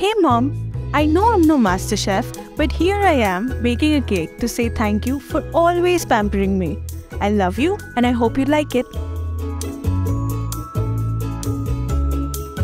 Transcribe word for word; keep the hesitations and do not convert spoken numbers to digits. Hey mom, I know I'm no master chef, but here I am baking a cake to say thank you for always pampering me. I love you and I hope you like it.